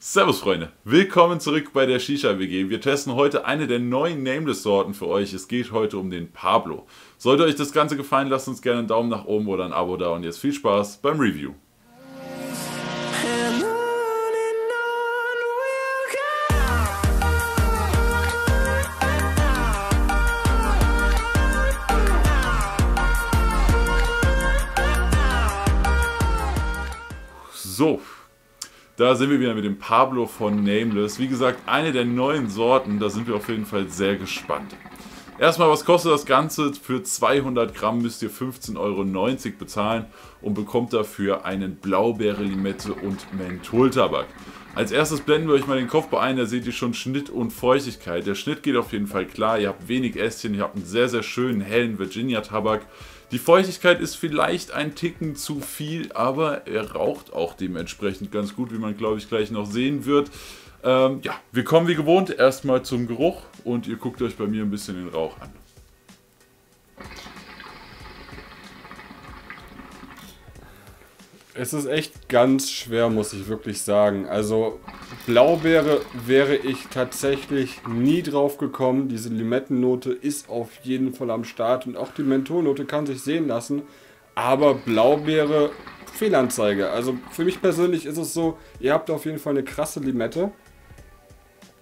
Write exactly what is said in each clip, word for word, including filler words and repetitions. Servus Freunde, willkommen zurück bei der Shisha W G. Wir testen heute eine der neuen Nameless Sorten für euch. Es geht heute um den Pablo. Sollte euch das Ganze gefallen, lasst uns gerne einen Daumen nach oben oder ein Abo da und jetzt viel Spaß beim Review. So, da sind wir wieder mit dem Pablo von Nameless. Wie gesagt, eine der neuen Sorten, da sind wir auf jeden Fall sehr gespannt. Erstmal, was kostet das Ganze? Für zweihundert Gramm müsst ihr fünfzehn Euro neunzig bezahlen und bekommt dafür einen Blaubeere-Limette und Mentholtabak. Als erstes blenden wir euch mal den Kopfbau ein, da seht ihr schon Schnitt und Feuchtigkeit. Der Schnitt geht auf jeden Fall klar, ihr habt wenig Ästchen, ihr habt einen sehr, sehr schönen, hellen Virginia-Tabak. Die Feuchtigkeit ist vielleicht ein Ticken zu viel, aber er raucht auch dementsprechend ganz gut, wie man, glaube ich, gleich noch sehen wird. Ähm, ja, wir kommen wie gewohnt erstmal zum Geruch und ihr guckt euch bei mir ein bisschen den Rauch an. Es ist echt ganz schwer, muss ich wirklich sagen. Also Blaubeere wäre ich tatsächlich nie drauf gekommen. Diese Limettennote ist auf jeden Fall am Start und auch die Mentholnote kann sich sehen lassen. Aber Blaubeere, Fehlanzeige. Also für mich persönlich ist es so, ihr habt auf jeden Fall eine krasse Limette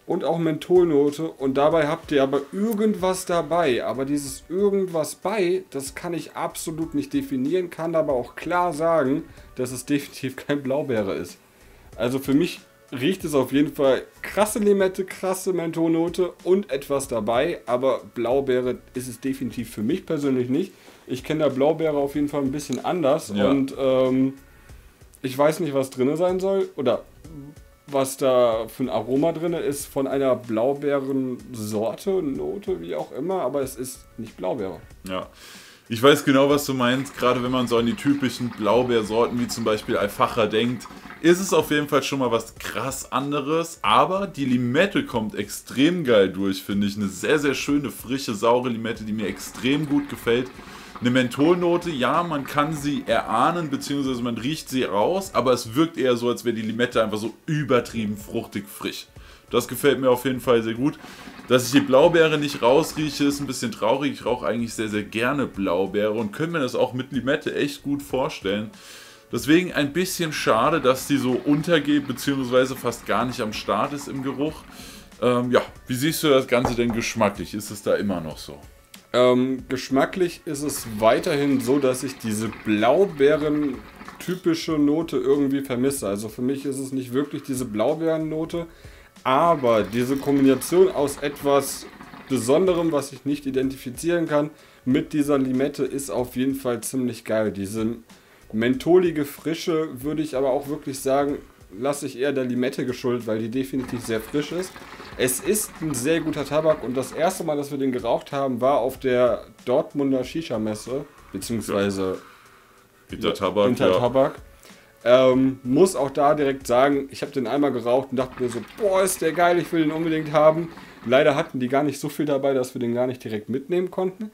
und auch Mentholnote und dabei habt ihr aber irgendwas dabei. Aber dieses irgendwas bei, das kann ich absolut nicht definieren, kann aber auch klar sagen, dass es definitiv kein Blaubeere ist. Also für mich riecht es auf jeden Fall krasse Limette, krasse Mentholnote und etwas dabei, aber Blaubeere ist es definitiv für mich persönlich nicht. Ich kenne da Blaubeere auf jeden Fall ein bisschen anders, ja. Und ähm, ich weiß nicht, was drin sein soll oder was da für ein Aroma drin ist von einer Blaubeeren-Sorte, Note, wie auch immer, aber es ist nicht Blaubeere. Ja. Ich weiß genau, was du meinst, gerade wenn man so an die typischen Blaubeersorten wie zum Beispiel Alfacher denkt, ist es auf jeden Fall schon mal was krass anderes, aber die Limette kommt extrem geil durch, finde ich. Eine sehr, sehr schöne, frische, saure Limette, die mir extrem gut gefällt. Eine Mentholnote, ja, man kann sie erahnen, beziehungsweise man riecht sie raus, aber es wirkt eher so, als wäre die Limette einfach so übertrieben fruchtig frisch. Das gefällt mir auf jeden Fall sehr gut. Dass ich die Blaubeere nicht rausrieche, ist ein bisschen traurig. Ich rauche eigentlich sehr, sehr gerne Blaubeere und könnte mir das auch mit Limette echt gut vorstellen. Deswegen ein bisschen schade, dass die so untergeht, beziehungsweise fast gar nicht am Start ist im Geruch. Ähm, ja, wie siehst du das Ganze denn geschmacklich? Ist es da immer noch so? Ähm, geschmacklich ist es weiterhin so, dass ich diese Blaubeeren typische Note irgendwie vermisse. Also für mich ist es nicht wirklich diese Blaubeerennote. Aber diese Kombination aus etwas Besonderem, was ich nicht identifizieren kann, mit dieser Limette ist auf jeden Fall ziemlich geil. Diese mentholige Frische würde ich aber auch wirklich sagen, lasse ich eher der Limette geschuldet, weil die definitiv sehr frisch ist. Es ist ein sehr guter Tabak und das erste Mal, dass wir den geraucht haben, war auf der Dortmunder Shisha-Messe, beziehungsweise Hintertabak. Hintertabak. Ja. Ähm, muss auch da direkt sagen, ich habe den einmal geraucht und dachte mir so, boah, ist der geil, ich will den unbedingt haben. Leider hatten die gar nicht so viel dabei, dass wir den gar nicht direkt mitnehmen konnten.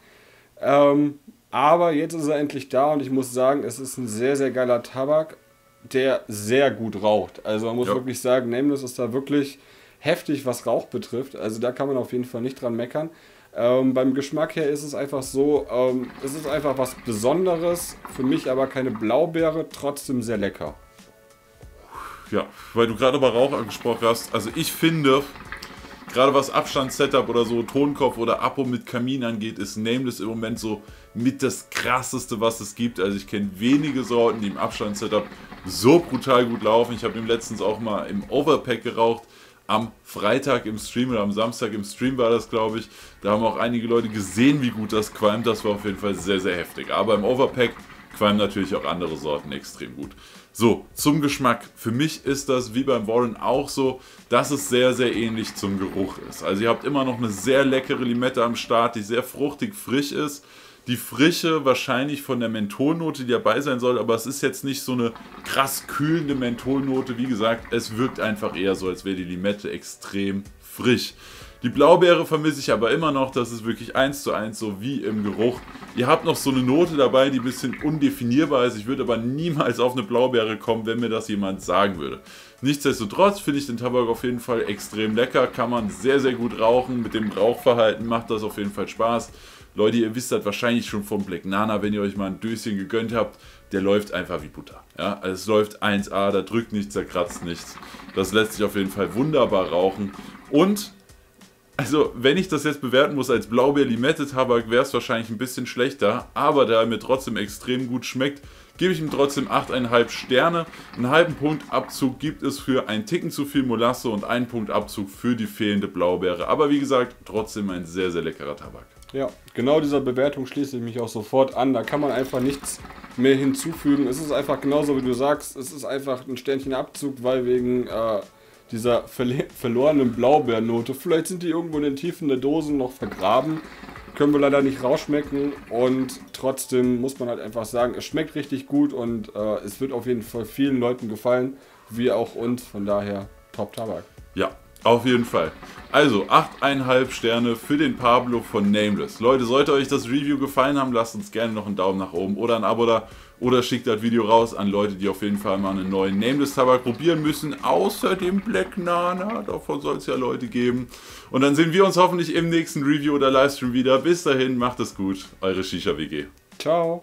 Ähm, aber jetzt ist er endlich da und ich muss sagen, es ist ein sehr, sehr geiler Tabak, der sehr gut raucht. Also man muss ja wirklich sagen, Nameless ist da wirklich heftig, was Rauch betrifft. Also da kann man auf jeden Fall nicht dran meckern. Ähm, beim Geschmack her ist es einfach so, ähm, es ist einfach was Besonderes, für mich aber keine Blaubeere, trotzdem sehr lecker. Ja, weil du gerade über Rauch angesprochen hast, also ich finde, gerade was Abstandssetup oder so, Tonkopf oder Apo mit Kamin angeht, ist Nameless im Moment so mit das krasseste, was es gibt. Also ich kenne wenige Sorten, die im Abstandssetup so brutal gut laufen. Ich habe den letztens auch mal im Overpack geraucht. Am Freitag im Stream oder am Samstag im Stream war das, glaube ich. Da haben auch einige Leute gesehen, wie gut das qualmt. Das war auf jeden Fall sehr, sehr heftig. Aber im Overpack qualmen natürlich auch andere Sorten extrem gut. So, zum Geschmack. Für mich ist das wie beim Warren auch so, dass es sehr, sehr ähnlich zum Geruch ist. Also ihr habt immer noch eine sehr leckere Limette am Start, die sehr fruchtig frisch ist. Die Frische wahrscheinlich von der Mentholnote, die dabei sein soll, aber es ist jetzt nicht so eine krass kühlende Mentholnote. Wie gesagt, es wirkt einfach eher so, als wäre die Limette extrem frisch. Die Blaubeere vermisse ich aber immer noch, das ist wirklich eins zu eins so wie im Geruch. Ihr habt noch so eine Note dabei, die ein bisschen undefinierbar ist. Ich würde aber niemals auf eine Blaubeere kommen, wenn mir das jemand sagen würde. Nichtsdestotrotz finde ich den Tabak auf jeden Fall extrem lecker, kann man sehr, sehr gut rauchen, mit dem Rauchverhalten macht das auf jeden Fall Spaß. Leute, ihr wisst das wahrscheinlich schon vom Black Nana, wenn ihr euch mal ein Döschen gegönnt habt, der läuft einfach wie Butter. Ja? Also es läuft eins A, da drückt nichts, da kratzt nichts. Das lässt sich auf jeden Fall wunderbar rauchen. Und, also wenn ich das jetzt bewerten muss als Blaubeer-Limette-Tabak, wäre es wahrscheinlich ein bisschen schlechter, aber da er mir trotzdem extrem gut schmeckt, gebe ich ihm trotzdem acht Komma fünf Sterne. Einen halben Punkt Abzug gibt es für einen Ticken zu viel Molasse und einen Punkt Abzug für die fehlende Blaubeere. Aber wie gesagt, trotzdem ein sehr, sehr leckerer Tabak. Ja, genau dieser Bewertung schließe ich mich auch sofort an. Da kann man einfach nichts mehr hinzufügen. Es ist einfach genauso, wie du sagst, es ist einfach ein Sternchen Abzug, weil wegen äh, dieser verle verlorenen Blaubeernote, vielleicht sind die irgendwo in den Tiefen der Dosen noch vergraben. Können wir leider nicht rausschmecken und trotzdem muss man halt einfach sagen, es schmeckt richtig gut und äh, es wird auf jeden Fall vielen Leuten gefallen, wie auch uns, von daher top Tabak. Ja, auf jeden Fall. Also acht Komma fünf Sterne für den Pablo von Nameless. Leute, sollte euch das Review gefallen haben, lasst uns gerne noch einen Daumen nach oben oder ein Abo da oder schickt das Video raus an Leute, die auf jeden Fall mal einen neuen Nameless Tabak probieren müssen, außer dem Black Nana, davon soll es ja Leute geben. Und dann sehen wir uns hoffentlich im nächsten Review oder Livestream wieder. Bis dahin, macht es gut, eure ShishaWG. Ciao.